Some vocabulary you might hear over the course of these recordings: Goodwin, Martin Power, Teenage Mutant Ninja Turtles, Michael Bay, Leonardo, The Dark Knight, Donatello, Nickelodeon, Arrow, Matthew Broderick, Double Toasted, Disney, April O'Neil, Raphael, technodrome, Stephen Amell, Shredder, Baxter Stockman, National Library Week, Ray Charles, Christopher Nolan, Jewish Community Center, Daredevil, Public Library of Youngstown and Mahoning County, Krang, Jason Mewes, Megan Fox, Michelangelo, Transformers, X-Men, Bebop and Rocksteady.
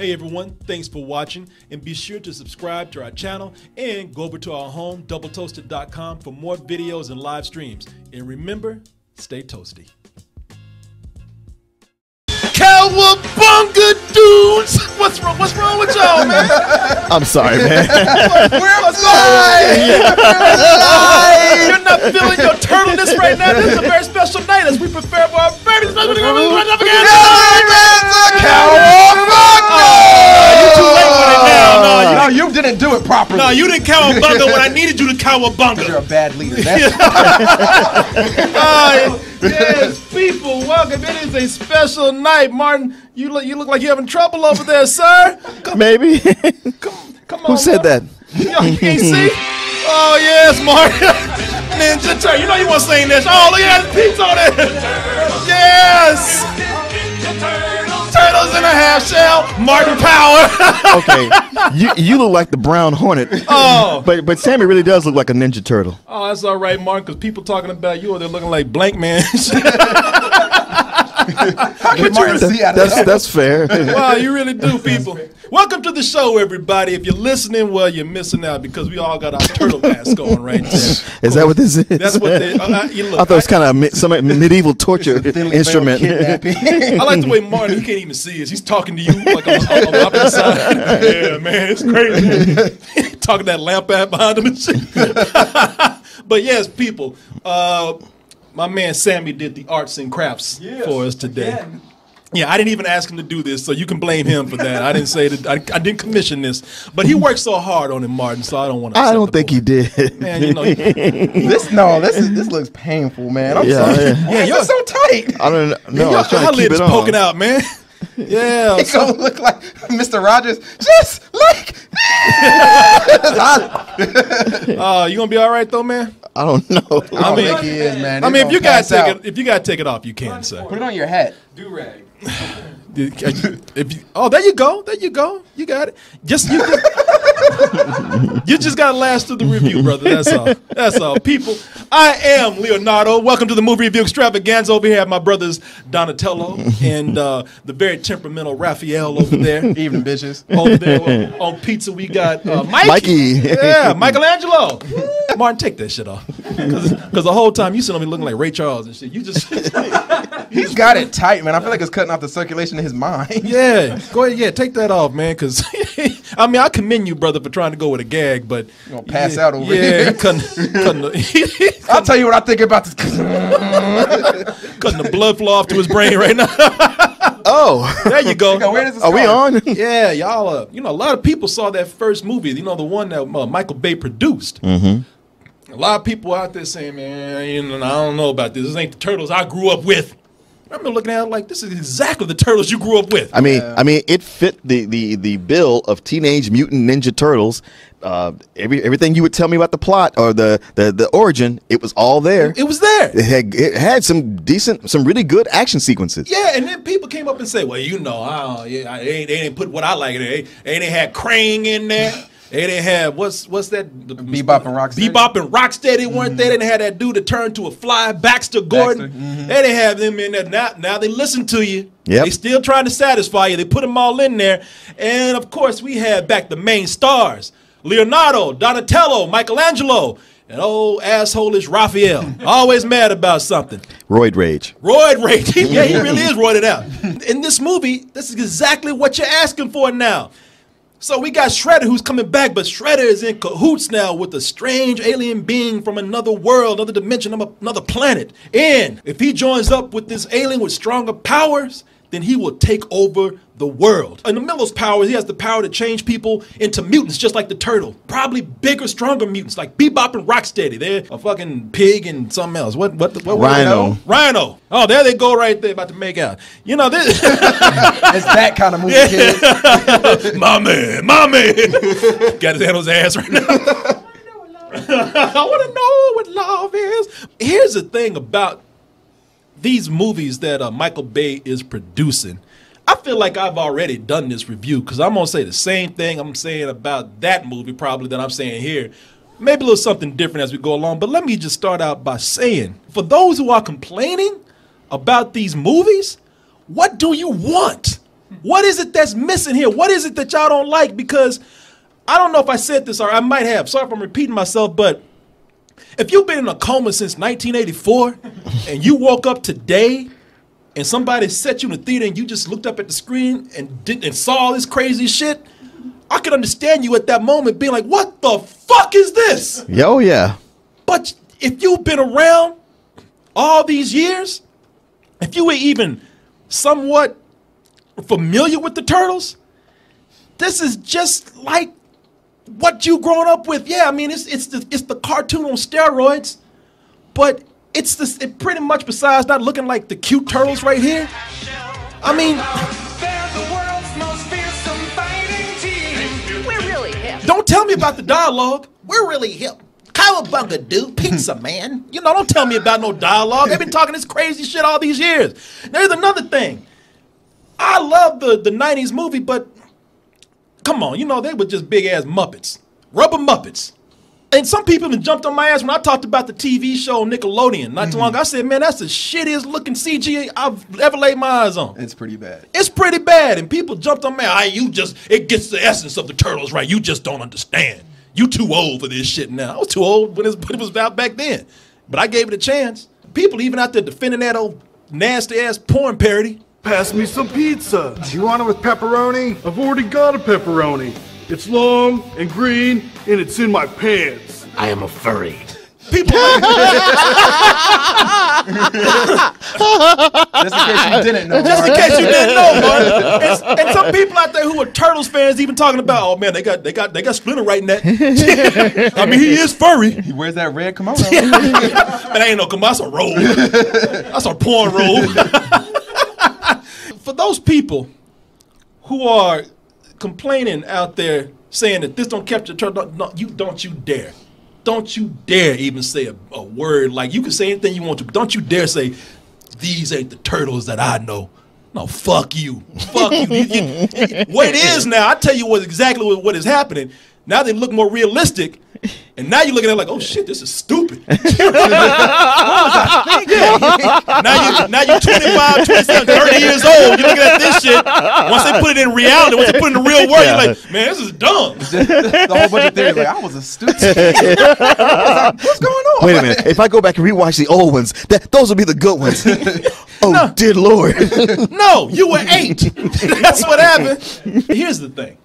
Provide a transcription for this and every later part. Hey everyone, thanks for watching, and be sure to subscribe to our channel and go over to our home, doubletoasted.com, for more videos and live streams. And remember, stay toasty. Cowabunga dudes! What's wrong with y'all, man? I'm sorry, man. We're alive! Yeah. You're not feeling your turtleness right now. This is a very special night as we prepare for our very special night. Cowabunga! You're too late for it now. No, you didn't do it properly. No, you didn't cowabunga when I needed you to cowabunga. You're a bad leader. Yes, people, welcome. It is a special night. Martin, you look like you're having trouble over there, sir. Maybe. Come on. Who said that? Yo, you can't see? Oh, yes, Martin. Ninja Turtle. You know you want to sing this. Oh, look at that pizza on it. Yes. Turtles in a half shell. Martin Power. Okay. You look like the Brown Hornet. Oh. But Sammy really does look like a Ninja Turtle. Oh, that's all right, Martin, because people talking about you, they're looking like Blank Man. That's fair. Wow, you really do, people. Welcome to the show, everybody. If you're listening, well, you're missing out because we all got our turtle masks on right there. Is that what this is? That's what they. I thought it was kind of some medieval torture instrument. I like the way Martin, he can't even see us. He's talking to you like on the opposite side. Yeah, man, it's crazy. Talking that lamp out behind him and shit. But yes, people. My man Sammy did the arts and crafts for us today. Again. Yeah, I didn't even ask him to do this, so you can blame him for that. I didn't say that. I didn't commission this, but he worked so hard on it, Martin. So I don't want to. I don't think he did. Man, you know, this looks painful, man. I'm sorry. Yeah, you're so tight. I don't know. Your eyelid's poking out, man. Yeah, it's gonna look like Mr. Rogers, just like. You gonna be all right though, man? I don't know. I mean, he is, man. I mean, if you gotta take it, off, you can, sir. Put it on your hat. Do-rag. Oh, there you go. There you go. You got it. You just gotta last through the review, brother. That's all. That's all, people. I am Leonardo. Welcome to the movie review extravaganza. Over here, my brothers Donatello and the very temperamental Raphael over there. Evening, bitches. Over there on pizza, we got Mikey. Yeah, Michelangelo. Martin, take that shit off. Because the whole time you sitting on me looking like Ray Charles and shit. You just he's got it tight, man. I feel like it's cutting off the circulation of his mind. Yeah, go ahead. Yeah, take that off, man. Because I mean, I commend you, brother, for trying to go with a gag, but you're gonna pass out over here. I'll tell you what I think about this. Cutting the blood flow off to his brain right now. Oh, there you go. Where is this Are going? We on? Yeah, y'all. You know, a lot of people saw that first movie. You know, the one that Michael Bay produced. Mm-hmm. A lot of people out there saying, man, you know, I don't know about this. This ain't the turtles I grew up with. I remember looking at it like, this is exactly the turtles you grew up with. I mean, it fit the bill of Teenage Mutant Ninja Turtles. Everything you would tell me about the plot or the origin, it was all there. It was there. It had some really good action sequences. Yeah, and then people came up and said, well, you know, they didn't put what I like in there. They didn't have Krang in there. They didn't have what's that? Bebop and Rocksteady. Bebop and Rocksteady weren't there. They didn't have that dude that turned to a fly, Baxter Gordon. They didn't have them in there. Now they listen to you. Yep. They still trying to satisfy you. They put them all in there, and of course we had back the main stars: Leonardo, Donatello, Michelangelo, and old asshole-ish Raphael. Always mad about something. Roid rage. Roid rage. Yeah, he really is roided out. In this movie, this is exactly what you're asking for now. So we got Shredder who's coming back, but Shredder is in cahoots now with a strange alien being from another world, another dimension, another planet. And if he joins up with this alien with stronger powers, then he will take over the world. And Amell's powers, he has the power to change people into mutants, just like the turtle. Probably bigger, stronger mutants, like Bebop and Rocksteady. They're a fucking pig and something else. What Rhino. Rhino. Oh, there they go right there, about to make out. You know, this... It's that kind of movie, kid. my man. Got his hand on his ass right now. I want to know what love is. Here's the thing about these movies that Michael Bay is producing. I feel like I've already done this review because I'm going to say the same thing I'm saying about that movie probably that I'm saying here. Maybe a little something different as we go along, but let me just start out by saying, for those who are complaining about these movies, what do you want? What is it that's missing here? What is it that y'all don't like? Because I don't know if I said this, or I might have. Sorry if I'm repeating myself, but if you've been in a coma since 1984 and you woke up today and somebody set you in the theater and you just looked up at the screen and saw all this crazy shit, I could understand you at that moment being like, what the fuck is this? Oh, yeah. But if you've been around all these years, if you were even somewhat familiar with the Turtles, this is just like what you grown up with. Yeah, I mean, it's the cartoon on steroids, but it's this, it pretty much, besides not looking like the cute turtles right here, I mean, we're really hip. Don't tell me about the dialogue. We're really hip. Cowabunga, dude. Pizza, man. You know, don't tell me about no dialogue. They've been talking this crazy shit all these years. There's another thing. I love the 90s movie, but come on, you know, they were just big-ass Muppets. Rubber Muppets. And some people have jumped on my ass when I talked about the TV show Nickelodeon not too long ago. I said, man, that's the shittiest looking CG I've ever laid my eyes on. It's pretty bad. It's pretty bad. And people jumped on me, it gets the essence of the Turtles right. You just don't understand. You too old for this shit now. I was too old when it was out back then. But I gave it a chance. People even out there defending that old nasty-ass porn parody. Pass me some pizza. Do you want it with pepperoni? I've already got a pepperoni. It's long and green, and it's in my pants. I am a furry. People. Just in case you didn't know. Just in case you didn't know, Mark. And some people out there who are Turtles fans even talking about, oh man, they got Splinter right in that. I mean, he is furry. He wears that red kimono. But that ain't no kimono. That's a robe. That's a porn robe. For those people who are complaining out there saying that this don't capture Turtle, no, don't you dare even say a word. Like, you can say anything you want to, but don't you dare say these ain't the Turtles that I know. No, fuck you, fuck you. What it is now, I tell you what exactly what is happening. Now they look more realistic. And now you're looking at it like, oh shit, this is stupid. What was I thinking? Now you're 25, 27, 30 years old. You're looking at this shit. Once they put it in reality, once they put it in the real world, you're like, man, this is dumb. The whole bunch of theories, like, I was a stupid. Like, what's going on? Wait a minute. If I go back and rewatch the old ones, those will be the good ones. Oh, no. Dear Lord. No, you were 8. That's what happened. Here's the thing.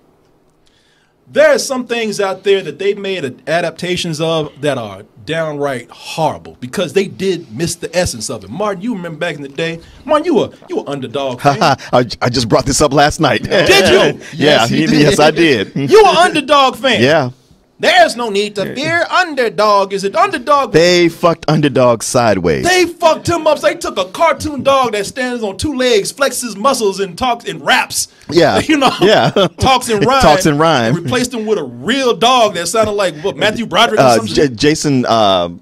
There are some things out there that they've made adaptations of that are downright horrible because they did miss the essence of it. Martin, you remember back in the day? Martin, you were underdog. Fan. I just brought this up last night. Did you? Yeah, yes, I did. You were underdog fan. Yeah. There's no need to fear. Underdog is an underdog. They fucked Underdog sideways. They fucked him up. They took a cartoon dog that stands on 2 legs, flexes muscles, and talks and raps. Yeah. You know? Yeah. Talks and rhymes. Talks and rhymes. Replaced him with a real dog that sounded like what, Matthew Broderick or something? Jason.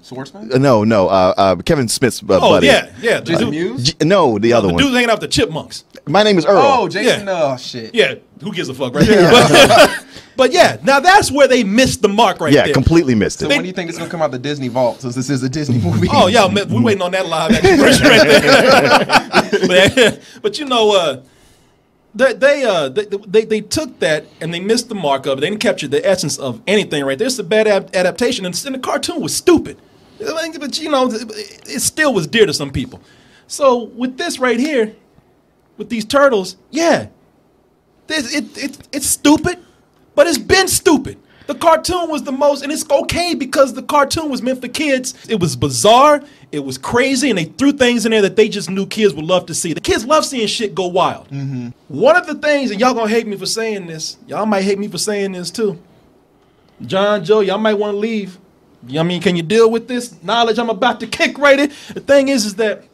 Swordsman? No, no. Kevin Smith's buddy. Oh, yeah. Yeah. Jason Mewes? No, the other one. The dude hanging out with the Chipmunks. My name is Earl. Oh, Jason. Yeah. Oh, shit. Yeah. Who gives a fuck right there? Yeah. But yeah, now that's where they missed the mark right there. Yeah, completely missed it. So when do you think it's going to come out the Disney vault, since this is a Disney movie? Oh, yeah, we're waiting on that live action version right there. But you know, they took that and they missed the mark of it. They didn't capture the essence of anything right there. It's a bad adaptation, and the cartoon was stupid. But you know, it still was dear to some people. So with this right here, with these turtles, yeah, it's stupid. But it's been stupid. The cartoon was the most, and it's okay because the cartoon was meant for kids. It was bizarre, it was crazy, and they threw things in there that they just knew kids would love to see. The kids love seeing shit go wild. One of the things, and y'all gonna hate me for saying this, y'all might hate me for saying this too. John, Joe, y'all might wanna leave. I mean, can you deal with this knowledge I'm about to kick right in? The thing is that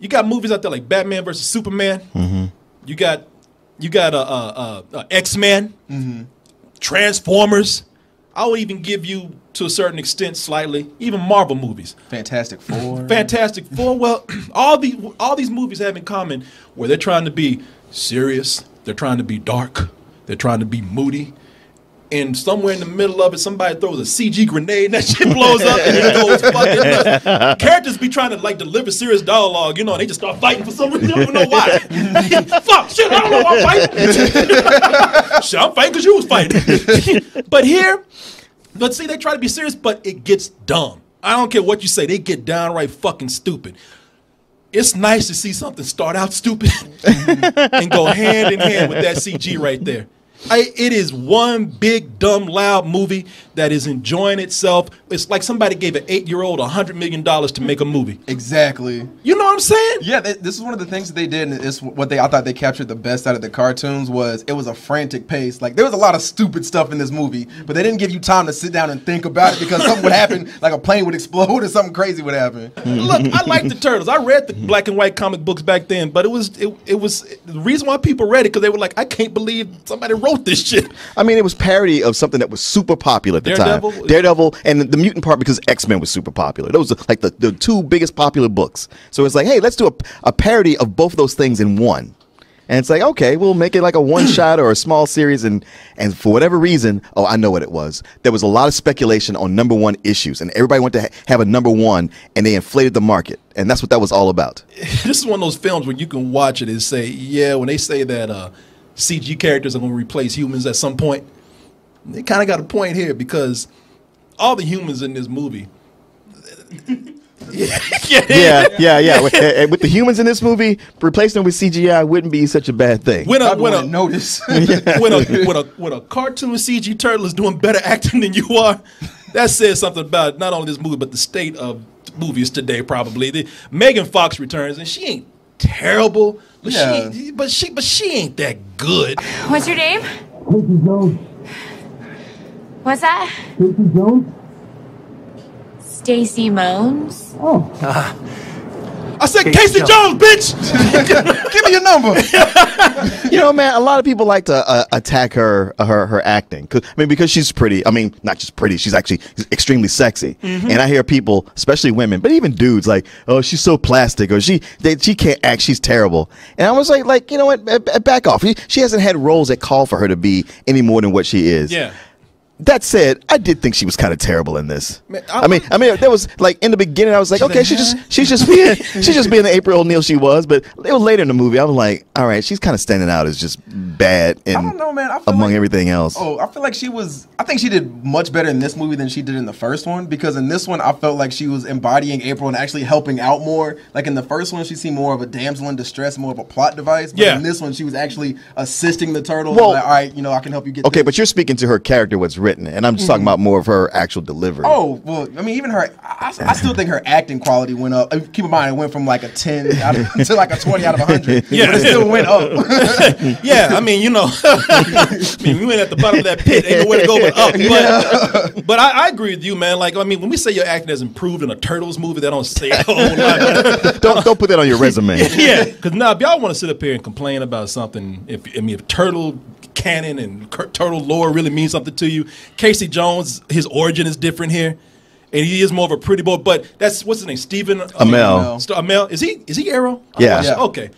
you got movies out there like Batman versus Superman. You got X-Men, Transformers. I would even give you, to a certain extent, slightly, even Marvel movies. Fantastic Four. Fantastic Four. Well, all these movies have in common where they're trying to be serious, they're trying to be dark, they're trying to be moody, and somewhere in the middle of it, somebody throws a CG grenade, and that shit blows up, and it goes fucking nuts. Characters be trying to, like, deliver serious dialogue, you know, and they just start fighting for some reason. You don't even know why. Fuck, shit, I don't know why I'm fighting. Shit, I'm fighting because you was fighting. But here, but see, they try to be serious, but it gets dumb. I don't care what you say. They get downright fucking stupid. It's nice to see something start out stupid and go hand in hand with that CG right there. It is one big, dumb, loud movie that is enjoying itself. It's like somebody gave an 8-year-old $100 million to make a movie. Exactly. You know what I'm saying? Yeah, this is one of the things that they did, and it's what I thought they captured the best out of the cartoons was it was a frantic pace. Like, there was a lot of stupid stuff in this movie, but they didn't give you time to sit down and think about it because something would happen, like a plane would explode or something crazy would happen. Look, I like the Turtles. I read the black and white comic books back then, but it was the reason why people read it because they were like, I can't believe somebody wrote this shit. I mean, it was parody of something that was super popular at the time. Daredevil and the mutant part because X-Men was super popular. Those are like the two biggest popular books. So it's like, hey, let's do a parody of both those things in one. And it's like, okay, we'll make it like a one-shot or a small series. And for whatever reason, oh, I know what it was. There was a lot of speculation on number one issues. And everybody wanted to have a number one, and they inflated the market. And that's what that was all about. This is one of those films where you can watch it and say, yeah, when they say that... CG characters are going to replace humans at some point. They kind of got a point here because all the humans in this movie. With the humans in this movie, replacing them with CGI wouldn't be such a bad thing. When a cartoon CG turtle is doing better acting than you are, that says something about not only this movie but the state of movies today. Probably Megan Fox returns and she ain't terrible. But, yeah. She ain't that good. What's your name? Casey Jones. What's that? Casey Jones. Stacy Moans. Oh. I said Casey Jones, bitch. Give me your number. You know, man, a lot of people like to attack her acting. I mean, because she's pretty. I mean, not just pretty. She's actually extremely sexy. Mm-hmm. And I hear people, especially women, but even dudes, like, oh, she's so plastic, or she can't act. She's terrible. And I was like, you know what? Back off. She hasn't had roles that call for her to be any more than what she is. Yeah. That said, I did think she was kind of terrible in this. Man, I mean, there was like in the beginning, I was like, okay, she's just being the April O'Neil she was. But it was later in the movie, I was like, all right, she's kind of standing out as just bad. And I don't know, man. I feel among everything else. Oh, I feel like she was. I think she did much better in this movie than she did in the first one because in this one, I felt like she was embodying April and actually helping out more. Like in the first one, she seemed more of a damsel in distress, more of a plot device. But in this one, she was actually assisting the turtle. Well, like, all right, you know, I can help you get. Okay, but you're speaking to her character, what's written, and I'm just talking about more of her actual delivery. Oh, well, I mean, even her, I still think her acting quality went up. Keep in mind, it went from like a 10 out of, to like a 20 out of 100. Yeah, but it still went up. Yeah, I mean, you know, I mean, we went at the bottom of that pit. Ain't nowhere to go but up. But, yeah. But I agree with you, man. Like, I mean, when we say your acting has improved in a Turtles movie, that don't say a whole lot. Don't put that on your resume. Yeah, because now if y'all want to sit up here and complain about something, if Turtle canon and Turtle lore really means something to you, Casey Jones, his origin is different here, and he is more of a pretty boy. But that's what's his name, Stephen Amell. Amell, is he Arrow? Yeah. Okay.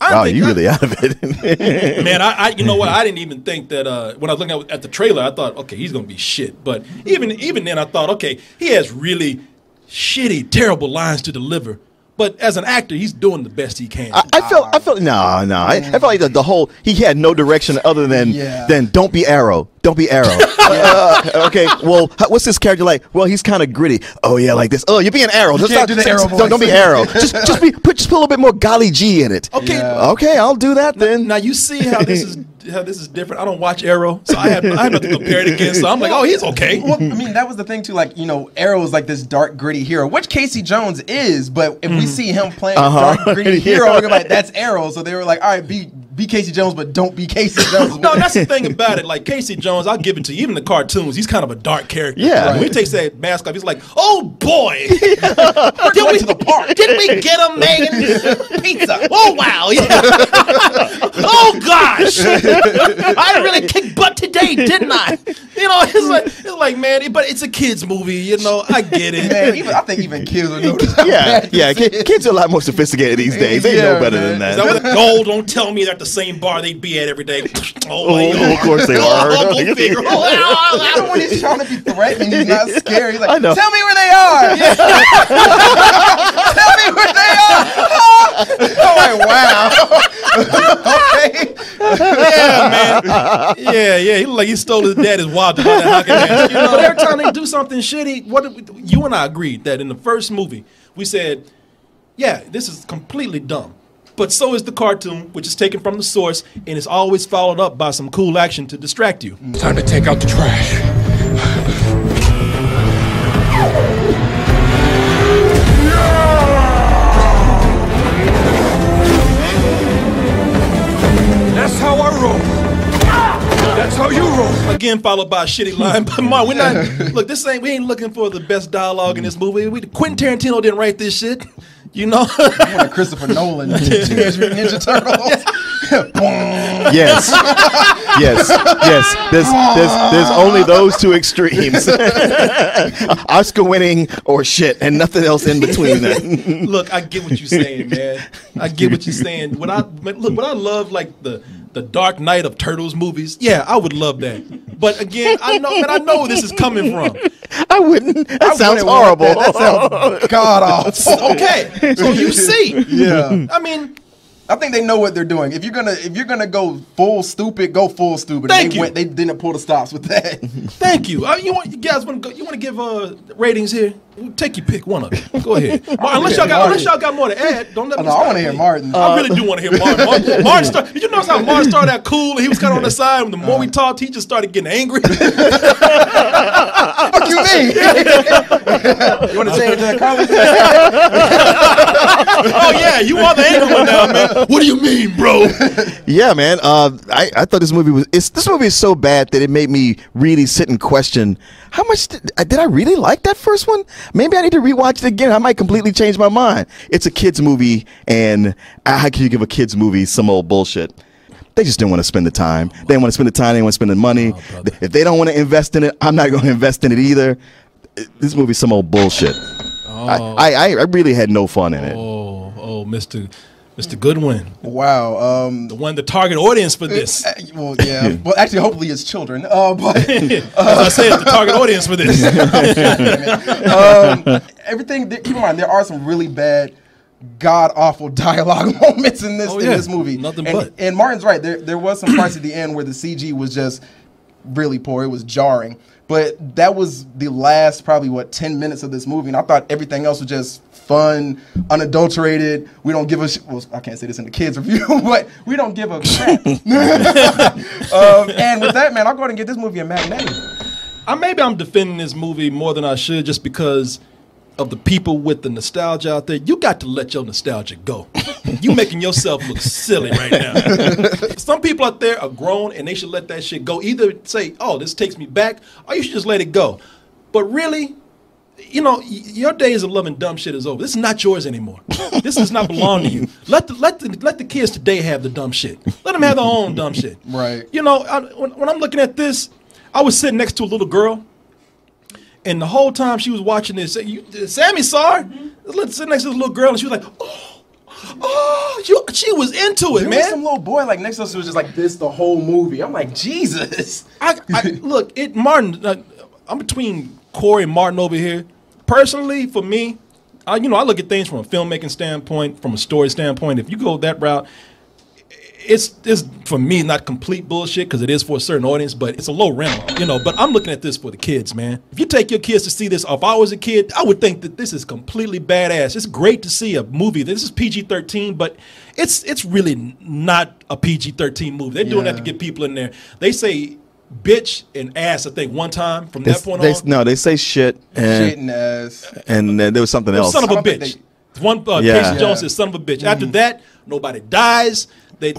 Wow, you really out of it, man. I you know what? I didn't even think that when I was looking at the trailer, I thought, okay, he's gonna be shit. But even then, I thought, okay, he has really shitty, terrible lines to deliver. But as an actor, he's doing the best he can. I felt like the whole, he had no direction other than don't be Arrow. Don't be Arrow. Okay, well, what's this character like? Well, he's kind of gritty. Oh, yeah, like this. Oh, you're being Arrow. Don't be Arrow. Just put a little bit more golly G in it. Okay, okay, I'll do that then. Now you see how this is. How this is different. I don't watch Arrow, so I have to compare it again. So I'm like, oh, he's okay. Well, I mean, that was the thing too. Like, you know, Arrow is like this dark, gritty hero, which Casey Jones is. But if we see him playing a dark, gritty hero, we're like, that's Arrow. So they were like, all right, be Casey Jones, but don't be Casey Jones. No, that's the thing about it. Like Casey Jones, I'll give it to you. Even the cartoons, he's kind of a dark character. Yeah. Right. When he takes that mask off, he's like, oh boy, did we get a Megan pizza? Oh wow, yeah. Oh gosh. I really kicked butt today, hey, didn't I? You know, it's like, man, but it's a kids movie. You know, I get it. Man, I think even kids would know this. Yeah. Kids are a lot more sophisticated these days. They know better than that. Oh, don't tell me they're at the same bar they'd be at every day. Oh, of course they are. When he's trying to be threatening, he's not scared. He's like, I know. Tell me where they are. Yeah. Tell me where they are. Oh, wow. Okay. Yeah, man. Yeah. He looked like he stole his daddy's watch. You know? But every time they do something shitty, you and I agreed that in the first movie, we said, yeah, this is completely dumb. But so is the cartoon, which is taken from the source, and it's always followed up by some cool action to distract you. Time to take out the trash. That's how I roll. That's how you roll. Again, followed by a shitty line. But Mark, we're not. Look, we ain't looking for the best dialogue in this movie. Quentin Tarantino didn't write this shit. You know, one of Christopher Nolan, Teenage Mutant Ninja Turtles. Yes. There's only those two extremes: Oscar winning or shit, and nothing else in between that. Look, I get what you're saying, man. I get what you're saying. What I love, like the Dark Knight of Turtles movies. Yeah, I would love that. But again, I know where this is coming from. I wouldn't. That sounds horrible. That sounds god awful. Okay, so you see. Yeah. I mean, I think they know what they're doing. If you're gonna go full stupid, go full stupid. Thank you. They didn't pull the stops with that. Thank you. You guys want to give ratings here? Take your pick, one of them. Go ahead. Unless y'all got more to add, don't let me. No, I want to hear Martin. I really do want to hear Martin. Martin started. You notice how Martin started out cool and he was kind of on the side. And the more we talked, he just started getting angry. Fuck you, me. You want to say anything? Oh yeah, you are the angry one now, man. What do you mean, bro? Yeah, man. I thought this movie was. This movie is so bad that it made me really sit and question how much did I really like that first one? Maybe I need to rewatch it again. I might completely change my mind. It's a kids movie, and how can you give a kids movie some old bullshit? They just didn't want to spend the time. They didn't want to spend the time. They didn't want to spend the money. Oh, if they don't want to invest in it, I'm not going to invest in it either. This movie's some old bullshit. Oh. I really had no fun in it. Oh, Mr. Goodwin. Wow. The target audience for this. Well, yeah. Well, actually, hopefully it's children. But as I said, the target audience for this. Keep in mind, there are some really bad, god-awful dialogue moments in this, in this movie. And Martin's right. There was some parts at the end where the CG was just really poor. It was jarring. But that was the last probably, 10 minutes of this movie, and I thought everything else was just fun, unadulterated. We don't give a shit. Well, I can't say this in the kids' review, but we don't give a crap. And with that, man, I'll go ahead and get this movie a matinee. Maybe I'm defending this movie more than I should just because of the people with the nostalgia out there. You got to let your nostalgia go. You making yourself look silly right now. Some people out there are grown and they should let that shit go. Either say, oh, this takes me back, or you should just let it go. But really, you know, your days of loving dumb shit is over. This is not yours anymore. This does not belong to you. Let the kids today have the dumb shit. Let them have their own dumb shit. Right. You know, when I'm looking at this, I was sitting next to a little girl, and the whole time she was watching this, Sammy saw her. Sitting next to this little girl, and she was like, she was into it, man. Some little boy like next to us who was just like this the whole movie. I'm like, Jesus. Martin, I'm between Corey and Martin over here. Personally, for me, I look at things from a filmmaking standpoint, from a story standpoint. If you go that route, it's for me not complete bullshit because it is for a certain audience, but it's a low rent, you know. But I'm looking at this for the kids, man. If you take your kids to see this, if I was a kid, I would think that this is completely badass. It's great to see a movie. This is PG-13, but it's really not a PG-13 movie. They're doing that to get people in there. They say bitch and ass, I think, one time from that point on. No, they say shit and shit and ass, and there was something else. Son of a bitch. Casey Jones says son of a bitch. After that, Nobody dies. There's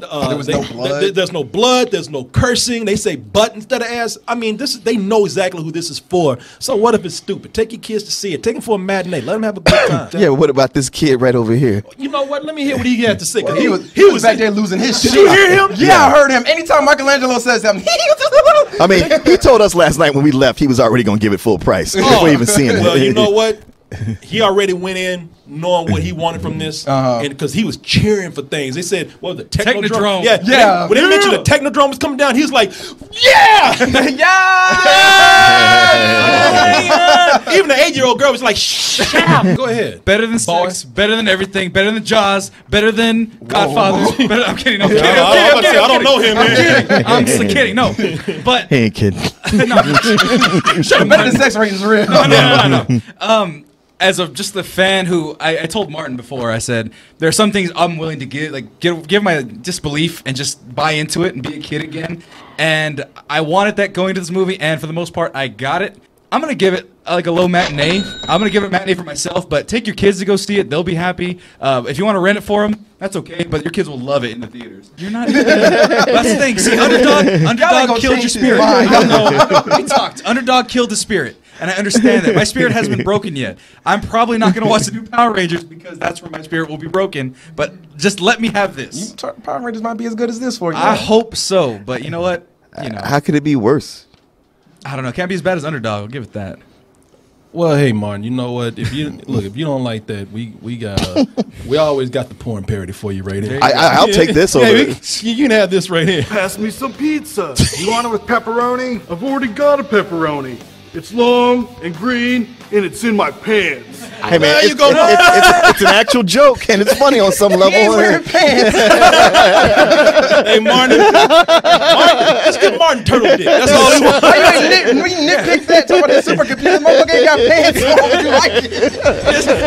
no blood. There's no cursing. They say butt instead of ass. I mean, they know exactly who this is for. So what if it's stupid? Take your kids to see it. Take them for a matinee. Let them have a good time. Yeah, but what about this kid right over here? You know what? Let me hear what he had to say. Well, he was back there losing his shit. Did you hear him? Yeah, I heard him. Anytime Michelangelo says something, I mean, he told us last night when we left he was already going to give it full price. Oh. We even seeing it. Well, you know what? He already went in knowing what he wanted from this, and because he was cheering for things. They said, "Well, the technodrome." Yeah. When they mentioned the technodrome was coming down, he was like, "Yeah, yeah." Even the 8-year-old girl was like, "Shut up, go ahead." Better than sex, better than everything, better than Jaws, better than Godfathers. Better, I'm kidding. I don't know him, man. I'm just kidding. No, but he ain't kidding. Shut up. Better than sex rating is real. No. As of just the fan who I told Martin before, I said there are some things I'm willing to give, like give my disbelief and just buy into it and be a kid again. And I wanted that going to this movie, and for the most part, I got it. I'm gonna give it like a low matinee. I'm gonna give it matinee for myself, but take your kids to go see it; they'll be happy. If you want to rent it for them, that's okay. But your kids will love it in the theaters. You're not. That's the thing. See, underdog killed your spirit. We talked. Underdog killed the spirit. And I understand that. My spirit hasn't been broken yet. I'm probably not going to watch the new Power Rangers because that's where my spirit will be broken. But just let me have this. Power Rangers might be as good as this for you. I hope so. But you know what? You know. How could it be worse? I don't know. It can't be as bad as Underdog. I'll give it that. Well, hey, Martin, you know what? If you look, if you don't like that, we always got the porn parody for you right here. I'll take this over. Yeah, you can have this right here. Pass me some pizza. You want it with pepperoni? I've already got a pepperoni. It's long and green, and it's in my pants. Hey man, it's an actual joke, and it's funny on some level. He's wearing pants. Hey, Martin, let's give Martin turtle dick. That's all he wants. We nitpick that talking about the supercomputer. Motherfucker ain't got pants on. You like it?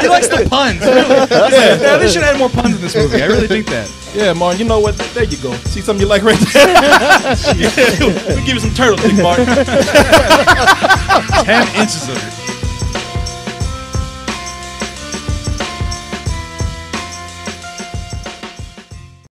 He likes the puns. Yeah, they should have more puns in this movie. I really think that. Yeah, Martin, you know what? There you go. See something you like right there? We give you some turtle dick, Martin. 10 inches of it.